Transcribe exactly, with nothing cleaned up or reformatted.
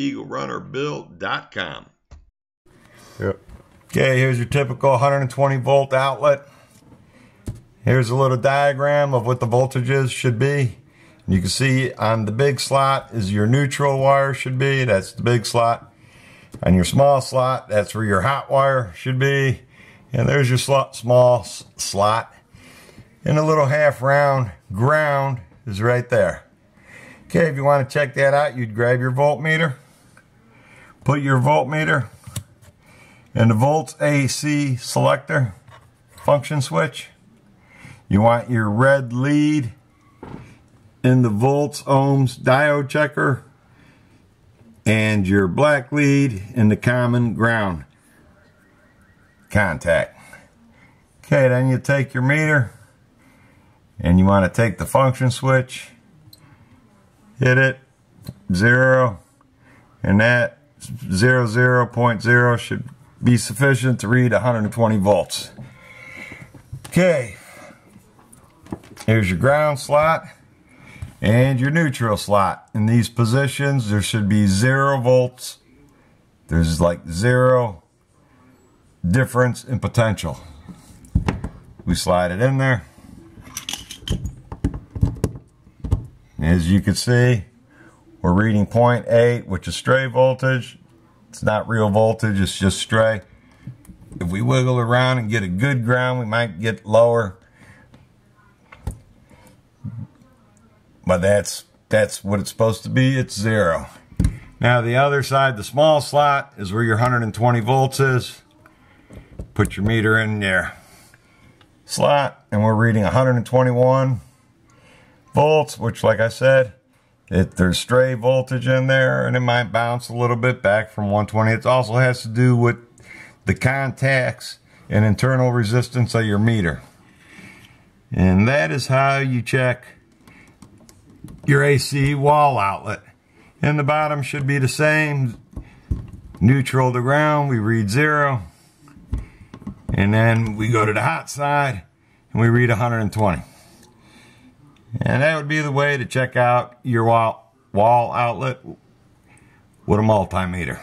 Eagle Runner Build dot com. Yep. Okay, here's your typical one hundred twenty volt outlet. Here's a little diagram of what the voltages should be. You can see on the big slot is your neutral wire should be. That's the big slot. On your small slot, that's where your hot wire should be. And there's your slot, small slot. And a little half round ground is right there. Okay, if you want to check that out, you'd grab your voltmeter, put your voltmeter in the volts A C selector function switch. You want your red lead in the volts ohms diode checker and your black lead in the common ground contact. Okay, then you take your meter and you want to take the function switch, hit it, zero, and that zero, zero point zero should be sufficient to read one hundred twenty volts. Okay, here's your ground slot and your neutral slot. In these positions, there should be zero volts. There's like zero difference in potential. We slide it in there. As you can see, we're reading zero point eight, which is stray voltage. It's not real voltage, it's just stray. If we wiggle around and get a good ground, we might get lower. But that's that's what it's supposed to be. It's zero. Now the other side, the small slot, is where your one hundred twenty volts is. Put your meter in there slot, and we're reading one hundred twenty-one volts, which, like I said, it, there's stray voltage in there, and it might bounce a little bit back from one twenty. It also has to do with the contacts and internal resistance of your meter. And that is how you check your A C wall outlet. And the bottom should be the same. Neutral to ground, we read zero. And then we go to the hot side and we read one hundred twenty. And that would be the way to check out your wall, wall outlet with a multimeter.